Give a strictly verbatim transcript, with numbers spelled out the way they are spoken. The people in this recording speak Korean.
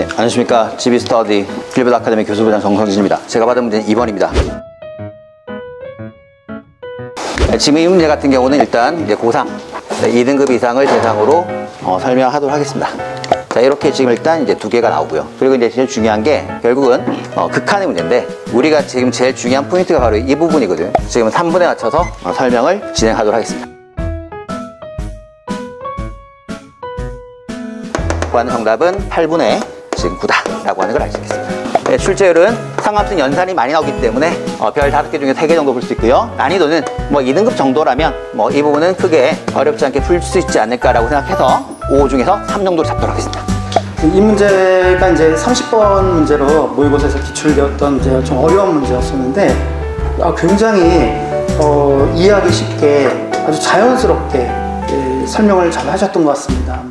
네, 안녕하십니까. 지비스터디 길벗아카데미 교수부장 정성진입니다. 제가 받은 문제는 이 번입니다. 네, 지금 이 문제 같은 경우는 일단 이제 고삼 네, 이 등급 이상을 대상으로 어, 설명하도록 하겠습니다. 자, 이렇게 지금 일단 이제 두 개가 나오고요. 그리고 이제 제일 중요한 게 결국은 어, 극한의 문제인데 우리가 지금 제일 중요한 포인트가 바로 이 부분이거든요. 지금 삼 분에 맞춰서 어, 설명을 진행하도록 하겠습니다. 구하는 정답은 팔 분의 지금 구다 라고 하는 걸 알 수 있겠습니다. 네, 출제율은 상함수는 연산이 많이 나오기 때문에 어, 별 다섯 개 중에 세 개 정도 볼 수 있고요. 난이도는 뭐 이 등급 정도라면 뭐 이 부분은 크게 어렵지 않게 풀 수 있지 않을까라고 생각해서 오 중에서 삼 정도를 잡도록 하겠습니다. 이 문제가 이제 삼십 번 문제로 모의고사에서 기출되었던 이제 좀 어려운 문제였었는데 아, 굉장히 어, 이해하기 쉽게 아주 자연스럽게 예, 설명을 잘 하셨던 것 같습니다.